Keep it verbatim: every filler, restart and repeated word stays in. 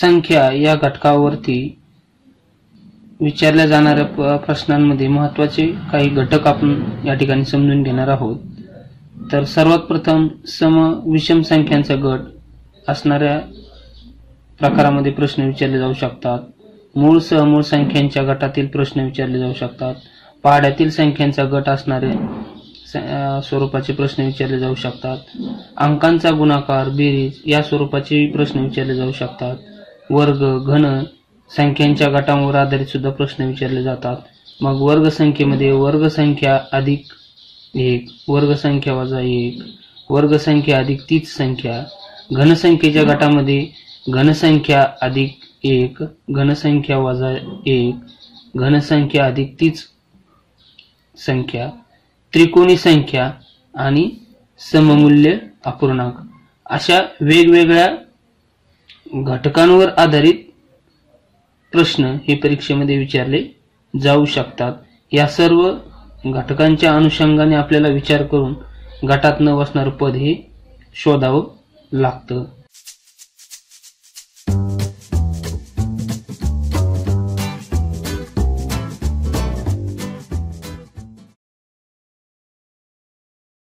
संख्या या घटकावरती विचारल्या जाणाऱ्या प्रश्नांमध्ये महत्त्वाचे काही घटक आपण या ठिकाणी समजून घेणार आहोत। तर सर्वात प्रथम सम विषम संख्यांचा गट असणाऱ्या प्रकारामध्ये प्रश्न विचारले जाऊ शकतात। मूळ समूळ संख्यांच्या गटातील प्रश्न विचारले जाऊ शकतात। पाढ्यातील संख्यांचा गट असणारे स्वरूपाचे प्रश्न विचारले जाऊ शकतात। अंकांचा गुणाकार बेरीज या स्वरूपाचे प्रश्न विचारले जाऊ शकतात। वर्ग घन संख्यांच्या गटांवर आधारित सुद्धा प्रश्न विचारले जातात। मग वर्ग संख्येमध्ये वर्ग संख्या अधिक एक, वर्ग संख्या वजा एक, वर्ग संख्या अधिक तीच संख्या। घनसंख्येच्या गटामध्ये घनसंख्या अधिक एक, घनसंख्या वजा एक, घनसंख्या अधिक तीच संख्या। त्रिकोणी संख्या आणि सममूल्य अपूर्णांक अशा वेगवेगळ्या घटकांवर आधारित प्रश्न हे परीक्षेमध्ये विचारले जाऊ शकतात। या सर्व घटकांच्या अनुषंगाने आपल्याला विचार करून गटात न बसणारे पद हे शोधावं लागतं।